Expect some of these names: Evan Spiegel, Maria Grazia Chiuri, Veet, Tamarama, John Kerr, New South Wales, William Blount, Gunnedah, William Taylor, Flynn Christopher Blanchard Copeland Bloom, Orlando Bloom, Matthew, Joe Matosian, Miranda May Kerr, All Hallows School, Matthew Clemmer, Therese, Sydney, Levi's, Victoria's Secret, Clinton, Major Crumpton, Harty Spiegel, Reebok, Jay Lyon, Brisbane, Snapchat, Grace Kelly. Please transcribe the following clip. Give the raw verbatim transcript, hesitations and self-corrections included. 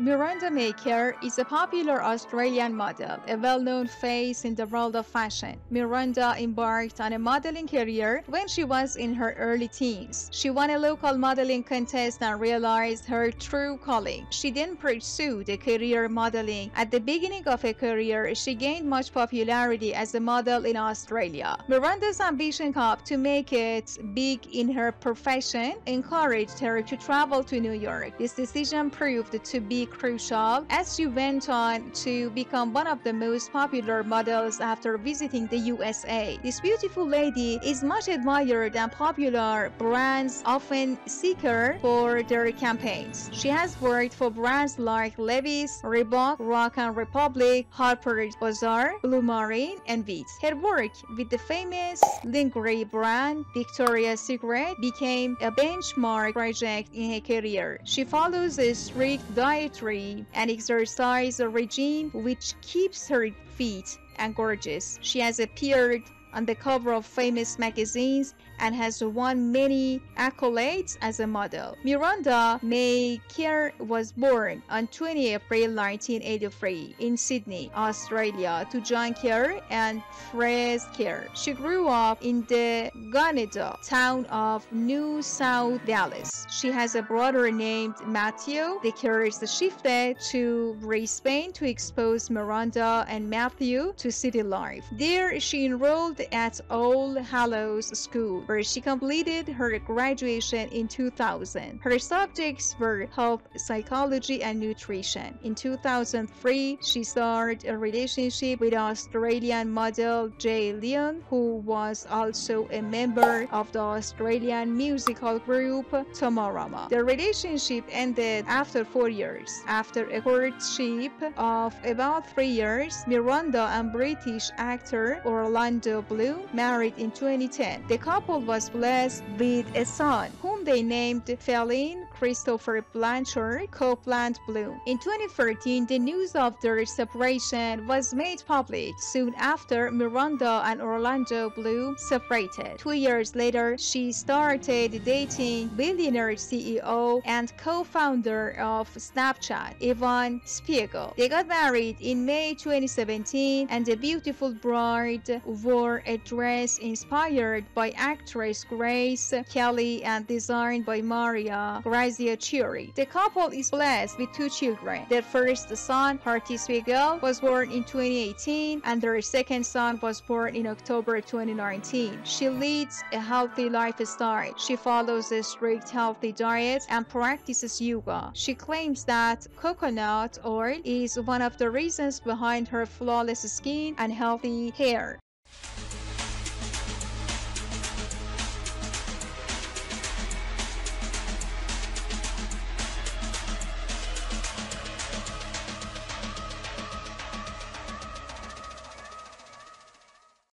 Miranda May Kerr is a popular Australian model, a well-known face in the world of fashion. Miranda embarked on a modeling career when she was in her early teens. She won a local modeling contest and realized her true calling. She then pursued a career in modeling. At the beginning of her career, she gained much popularity as a model in Australia. Miranda's ambition to make it big in her profession encouraged her to travel to New York. This decision proved to be crucial as she went on to become one of the most popular models after visiting the U S A. This beautiful lady is much admired and popular. Brands often seek her for their campaigns. She has worked for brands like Levi's, Reebok, Rock and Republic, Harper's Bazaar, Blue Marine, and Veet. Her work with the famous lingerie brand Victoria's Secret became a benchmark project in her career. She follows a strict dietary and exercise regime which keeps her fit and gorgeous. She has appeared on the cover of famous magazines and has won many accolades as a model. Miranda May Kerr was born on the twentieth of April nineteen eighty-three in Sydney, Australia, to John Kerr and Therese Kerr. She grew up in the Gunnedah town of New South Wales. She has a brother named Matthew. The Kerrs shifted to Brisbane to expose Miranda and Matthew to city life. There, she enrolled at All Hallows School, where she completed her graduation in two thousand. Her subjects were health, psychology, and nutrition. In two thousand three, she started a relationship with Australian model Jay Lyon, who was also a member of the Australian musical group Tamarama. The relationship ended after four years. After a courtship of about three years, Miranda and British actor Orlando Bloom married in twenty ten. The couple was blessed with a son, whom they named Flynn Christopher Blanchard Copeland Bloom. In twenty thirteen, the news of their separation was made public. Soon after, Miranda and Orlando Bloom separated. Two years later, she started dating billionaire C E O and co-founder of Snapchat, Evan Spiegel. They got married in May twenty seventeen, and the beautiful bride wore a dress inspired by actress Grace Kelly and designed by Maria Grazia Chiuri. The couple is blessed with two children. Their first son, Harty Spiegel, was born in twenty eighteen, and their second son was born in October twenty nineteen. She leads a healthy lifestyle. She follows a strict healthy diet and practices yoga. She claims that coconut oil is one of the reasons behind her flawless skin and healthy hair.